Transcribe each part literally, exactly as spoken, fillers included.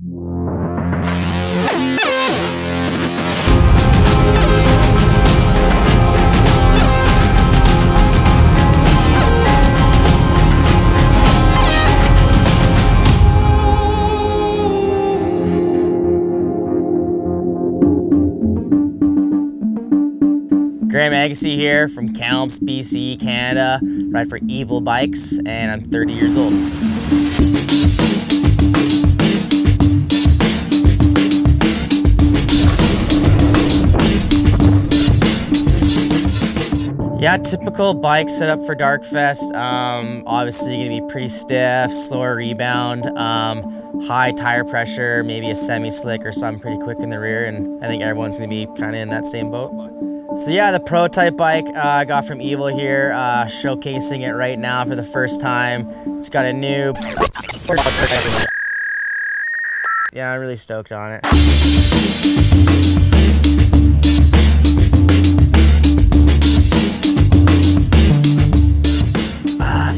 Graham Agassiz here from Kamloops, B C, Canada. I ride for Evil Bikes, and I'm thirty years old. Yeah, typical bike setup for Darkfest. Um, obviously, you're gonna be pretty stiff, slower rebound, um, high tire pressure, maybe a semi-slick or something pretty quick in the rear, and I think everyone's gonna be kind of in that same boat. So yeah, the prototype bike uh, I got from Evil here, uh, showcasing it right now for the first time. It's got a new... Yeah, I'm really stoked on it.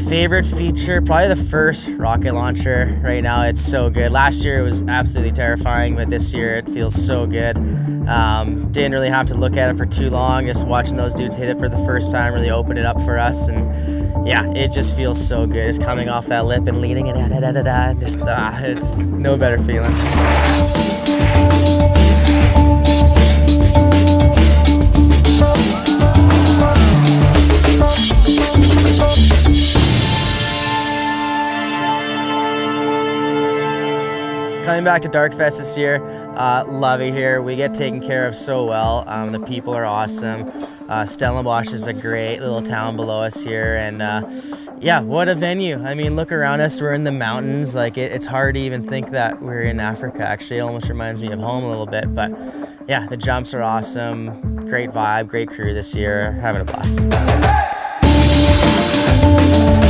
Favorite feature, probably the first rocket launcher right now. It's so good. Last year it was absolutely terrifying, but this year it feels so good. Um, didn't really have to look at it for too long, just watching those dudes hit it for the first time really opened it up for us, and yeah, it just feels so good. It's coming off that lip and leading it, da da da da da, just ah, it's no better feeling. Coming back to Darkfest this year, uh, love it here. We get taken care of so well. Um, the people are awesome. Uh, Stellenbosch is a great little town below us here, and uh, yeah, what a venue. I mean, look around us, we're in the mountains. Like it, it's hard to even think that we're in Africa. Actually, it almost reminds me of home a little bit, but yeah, the jumps are awesome. Great vibe, great crew this year. Having a blast.